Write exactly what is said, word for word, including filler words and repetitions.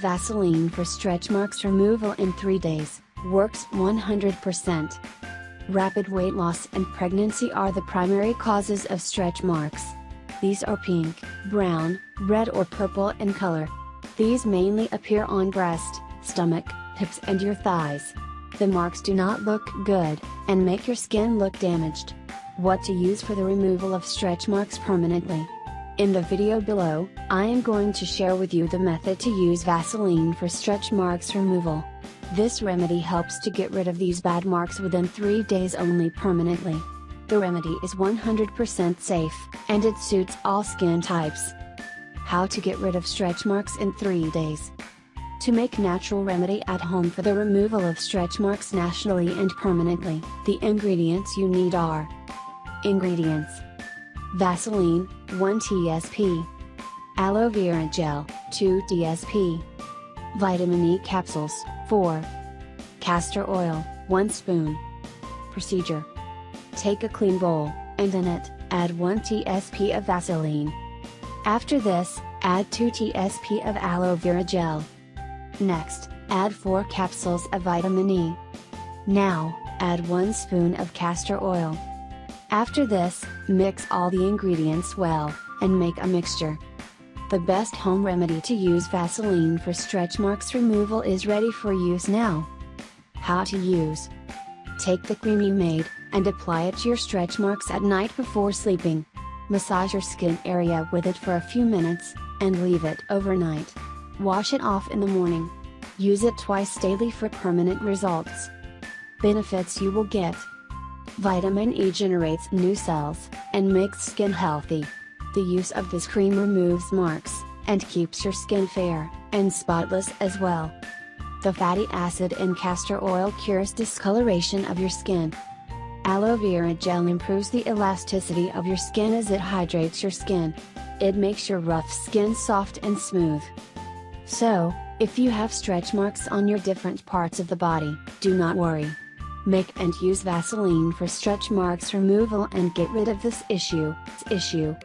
Vaseline for stretch marks removal in three days, works one hundred percent. Rapid weight loss and pregnancy are the primary causes of stretch marks. These are pink, brown, red or purple in color. These mainly appear on breast, stomach, hips and your thighs. The marks do not look good, and make your skin look damaged. What to use for the removal of stretch marks permanently? In the video below, I am going to share with you the method to use Vaseline for stretch marks removal. This remedy helps to get rid of these bad marks within three days only permanently. The remedy is one hundred percent safe, and it suits all skin types. How to get rid of stretch marks in three days. To make natural remedy at home for the removal of stretch marks nationally and permanently, the ingredients you need are: Ingredients: Vaseline, one teaspoon, Aloe Vera Gel, two teaspoons, Vitamin E Capsules, four, Castor Oil, one spoon. Procedure: Take a clean bowl, and in it, add one teaspoon of Vaseline. After this, add two teaspoons of Aloe Vera Gel. Next, add four capsules of Vitamin E. Now, add one spoon of castor oil. After this, mix all the ingredients well, and make a mixture. The best home remedy to use Vaseline for stretch marks removal is ready for use now. How to use. Take the cream you made, and apply it to your stretch marks at night before sleeping. Massage your skin area with it for a few minutes, and leave it overnight. Wash it off in the morning. Use it twice daily for permanent results. Benefits you will get: Vitamin E generates new cells, and makes skin healthy. The use of this cream removes marks, and keeps your skin fair, and spotless as well. The fatty acid in castor oil cures discoloration of your skin. Aloe Vera Gel improves the elasticity of your skin as it hydrates your skin. It makes your rough skin soft and smooth. So, if you have stretch marks on your different parts of the body, do not worry. Make and use Vaseline for stretch marks removal and get rid of this issue, this issue.